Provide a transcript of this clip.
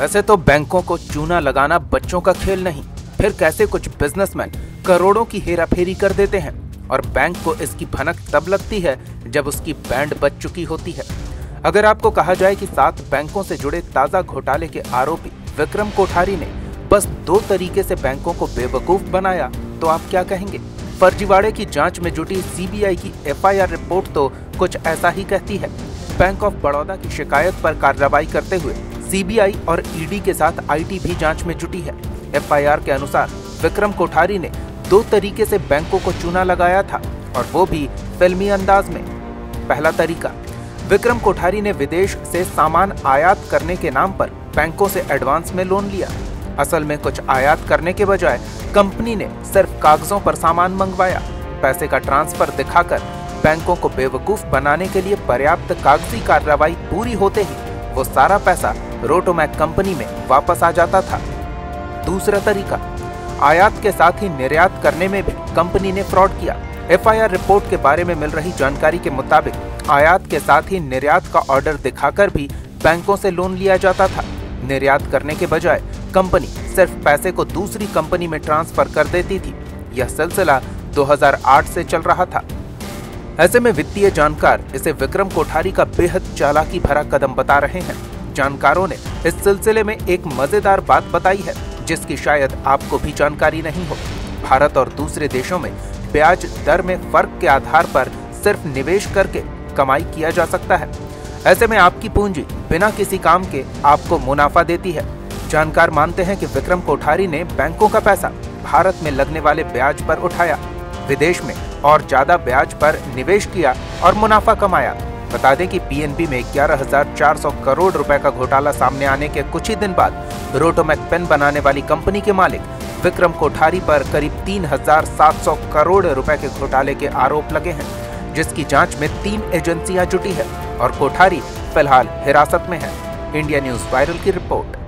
वैसे तो बैंकों को चूना लगाना बच्चों का खेल नहीं, फिर कैसे कुछ बिजनेसमैन करोड़ों की हेराफेरी कर देते हैं और बैंक को इसकी भनक तब लगती है जब उसकी बैंड बज चुकी होती है। अगर आपको कहा जाए कि 7 बैंकों से जुड़े ताजा घोटाले के आरोपी विक्रम कोठारी ने बस 2 तरीके से बैंकों को बेवकूफ बनाया तो आप क्या कहेंगे? फर्जीवाड़े की जांच में जुटी सीबीआई की एफआईआर रिपोर्ट तो कुछ ऐसा ही कहती है। बैंक ऑफ बड़ौदा की शिकायत पर कार्रवाई करते हुए सीबीआई और ईडी के साथ आईटी भी जांच में जुटी है। एफआईआर के अनुसार विक्रम कोठारी ने 2 तरीके से बैंकों को चूना लगाया था और वो भी फिल्मी अंदाज में। पहला तरीका, विक्रम कोठारी ने विदेश से सामान आयात करने के नाम पर बैंकों से एडवांस में लोन लिया। असल में कुछ आयात करने के बजाय कंपनी ने सिर्फ कागजों पर सामान मंगवाया। पैसे का ट्रांसफर दिखाकर बैंकों को बेवकूफ बनाने के लिए पर्याप्त कागजी कार्रवाई पूरी होते ही वो सारा पैसा रोटोमैक कंपनी में वापस आ जाता था। दूसरा तरीका, आयात के साथ ही निर्यात करने में भी कंपनी ने फ्रॉड किया। एफआईआर रिपोर्ट के बारे में मिल रही जानकारी के मुताबिक आयात के साथ ही निर्यात का ऑर्डर दिखाकर भी बैंकों से लोन लिया जाता था। निर्यात करने के बजाय कंपनी सिर्फ पैसे को दूसरी कंपनी में ट्रांसफर कर देती थी। यह सिलसिला 2008 से चल रहा था। ऐसे में वित्तीय जानकार इसे विक्रम कोठारी का बेहद चालाकी भरा कदम बता रहे हैं। जानकारों ने इस सिलसिले में एक मजेदार बात बताई है जिसकी शायद आपको भी जानकारी नहीं हो। भारत और दूसरे देशों में ब्याज दर में फर्क के आधार पर सिर्फ निवेश करके कमाई किया जा सकता है। ऐसे में आपकी पूंजी बिना किसी काम के आपको मुनाफा देती है। जानकार मानते हैं कि विक्रम कोठारी ने बैंकों का पैसा भारत में लगने वाले ब्याज पर उठाया, विदेश में और ज्यादा ब्याज पर निवेश किया और मुनाफा कमाया। बता दें कि पीएनबी में 11,400 करोड़ रुपए का घोटाला सामने आने के कुछ ही दिन बाद रोटोमैक पेन बनाने वाली कंपनी के मालिक विक्रम कोठारी पर करीब 3,700 करोड़ रुपए के घोटाले के आरोप लगे हैं, जिसकी जांच में 3 एजेंसियां जुटी है और कोठारी फिलहाल हिरासत में है। इंडिया न्यूज वायरल की रिपोर्ट।